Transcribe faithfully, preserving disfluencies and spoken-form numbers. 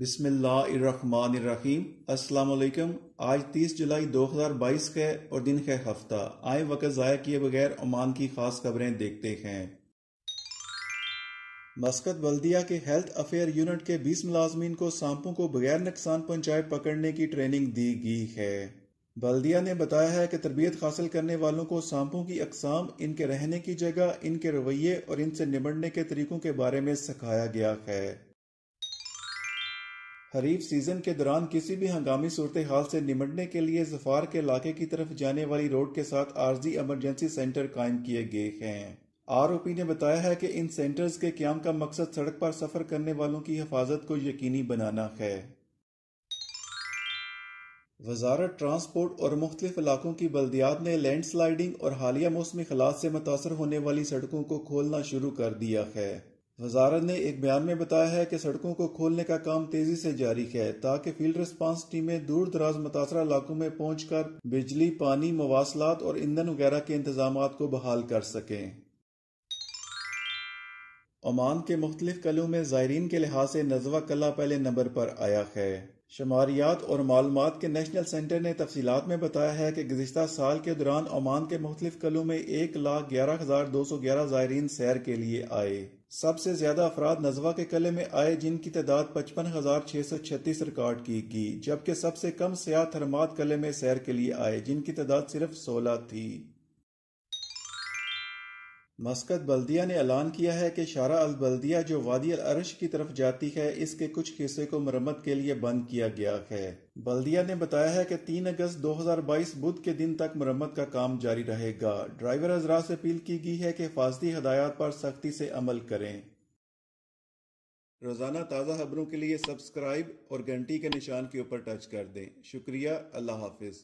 बिस्मिल्लाहिर्रहमानिर्रहीम। अस्सलाम वालेकुम। आज तीस जुलाई दो हज़ार बाईस है और दिन है हफ्ता। आए वक्त ज़ाया किए बगैर ओमान की खास खबरें देखते हैं। मस्कत बल्दिया के हेल्थ अफेयर यूनिट के बीस मुलाजमीन को सांपों को बगैर नुकसान पहुंचाए पकड़ने की ट्रेनिंग दी गई है। बल्दिया ने बताया है कि तरबियत हासिल करने वालों को सांपों की अकसाम, इनके रहने की जगह, इनके रवैये और इनसे निबड़ने के तरीकों के बारे में सिखाया गया है। खरीफ सीजन के दौरान किसी भी हंगामी सूरत हाल से निबड़ने के लिए ज़फ़ार के इलाके की तरफ जाने वाली रोड के साथ आर्जी एमरजेंसी सेंटर कायम किए गए हैं। आर ओ पी ने बताया है कि इन सेंटर्स के क्याम का मकसद सड़क पर सफर करने वालों की हिफाजत को यकीनी बनाना है। वजारत ट्रांसपोर्ट और मुख्तलिफ इलाकों की बल्दियात ने लैंड स्लाइडिंग और हालिया मौसमी खलात से मुतासर होने वाली सड़कों को खोलना शुरू कर दिया है। वजारत ने एक बयान में बताया है कि सड़कों को खोलने का काम तेजी से जारी है ताकि फील्ड रिस्पांस टीमें दूर दराज मुतासरा इलाकों में पहुँच कर बिजली, पानी, मवासलात और ईंधन वगैरह के इंतजाम को बहाल कर सकें। ओमान के मुख्तलिफ कलों में ज़ायरीन के लिहाज से नजवा कला पहले नंबर पर आया है। शुमारियात और मालूमात के नेशनल सेंटर ने तफसीलात में बताया है कि गुज़िश्ता साल के दौरान ओमान के मुख्तलिफ कलों में एक लाख ग्यारह हजार दो सौ ग्यारह ज़ायरीन सैर के लिए आए। सबसे ज्यादा अफराद नजवा के कले में आए जिनकी तादाद पचपन हजार छह सौ छत्तीस रिकॉर्ड की गई, जबकि सबसे कम सियाह थरमात कले में सैर के लिए आए जिनकी तादाद सिर्फ सोलह थी। मस्कत बल्दिया ने ऐलान किया है कि शारा अल बल्दिया जो वादी अल अर्श की तरफ जाती है, इसके कुछ हिस्से को मरम्मत के लिए बंद किया गया है। बल्दिया ने बताया है कि तीन अगस्त दो हज़ार बाईस बुध के दिन तक मरम्मत का काम जारी रहेगा। ड्राइवर हजरात से अपील की गई है कि हिफाजती हदायत पर सख्ती से अमल करें। रोजाना ताज़ा खबरों के लिए सब्सक्राइब और घंटी के निशान के ऊपर टच कर दें। शुक्रिया। अल्लाह हाफिज।